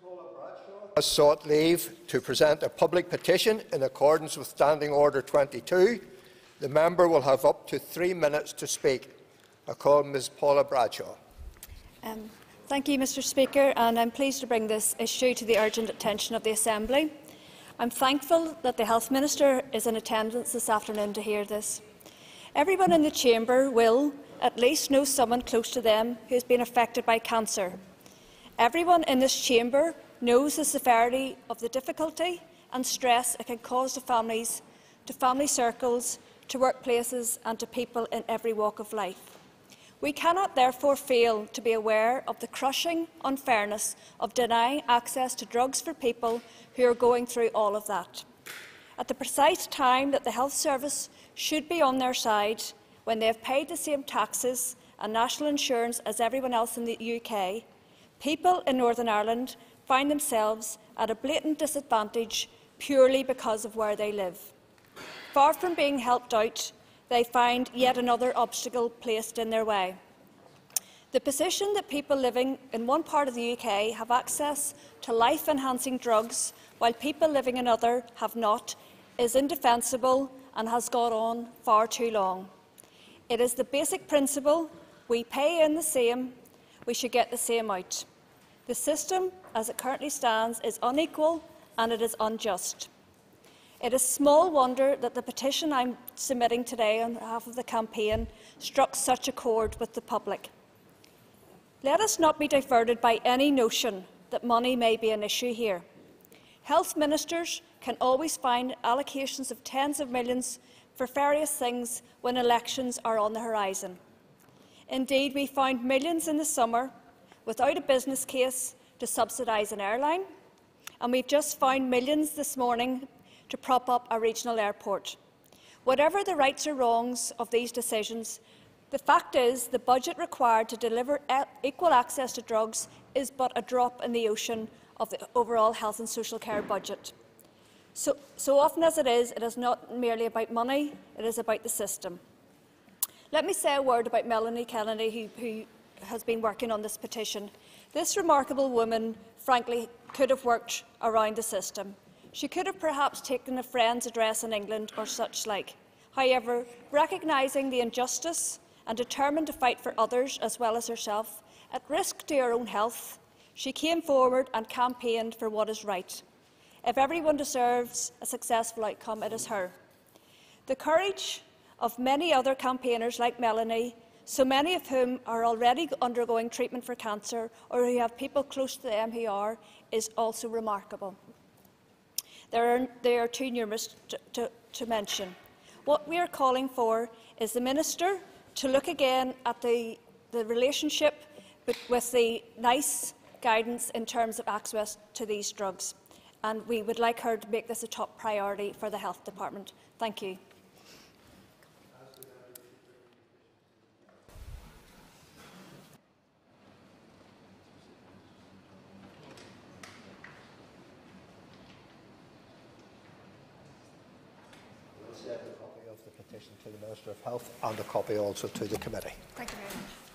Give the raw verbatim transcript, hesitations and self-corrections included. Paula Bradshaw has sought leave to present a public petition in accordance with Standing Order twenty-two. The member will have up to three minutes to speak. I call Miz Paula Bradshaw. Um, thank you, Mister Speaker, and I'm pleased to bring this issue to the urgent attention of the Assembly. I'm thankful that the Health Minister is in attendance this afternoon to hear this. Everyone in the chamber will at least know someone close to them who has been affected by cancer. Everyone in this chamber knows the severity of the difficulty and stress it can cause to families, to family circles, to workplaces and to people in every walk of life. We cannot therefore fail to be aware of the crushing unfairness of denying access to drugs for people who are going through all of that. At the precise time that the health service should be on their side, when they have paid the same taxes and national insurance as everyone else in the U K, people in Northern Ireland find themselves at a blatant disadvantage purely because of where they live. Far from being helped out, they find yet another obstacle placed in their way. The position that people living in one part of the U K have access to life-enhancing drugs while people living in another have not is indefensible and has gone on far too long. It is the basic principle, we pay in the same, we should get the same out. The system, as it currently stands, is unequal and it is unjust. It is small wonder that the petition I'm submitting today on behalf of the campaign struck such a chord with the public. Let us not be diverted by any notion that money may be an issue here. Health ministers can always find allocations of tens of millions for various things when elections are on the horizon. Indeed, we found millions in the summer without a business case to subsidise an airline, and we've just found millions this morning to prop up a regional airport. Whatever the rights or wrongs of these decisions, the fact is the budget required to deliver equal access to drugs is but a drop in the ocean of the overall health and social care budget. So, so often as it is, it is not merely about money, it is about the system. Let me say a word about Melanie Kennedy, who, who has been working on this petition. This remarkable woman, frankly, could have worked around the system. She could have perhaps taken a friend's address in England or such like. However, recognising the injustice and determined to fight for others as well as herself, at risk to her own health, she came forward and campaigned for what is right. If everyone deserves a successful outcome, it is her. The courage of many other campaigners like Melanie, so many of whom are already undergoing treatment for cancer or who have people close to them who are, is also remarkable. There are, they are too numerous to, to, to mention. What we are calling for is the Minister to look again at the, the relationship with the NICE guidance in terms of access to these drugs. And we would like her to make this a top priority for the Health Department. Thank you. Send a copy of the petition to the Minister of Health and a copy also to the committee. Thank you very much.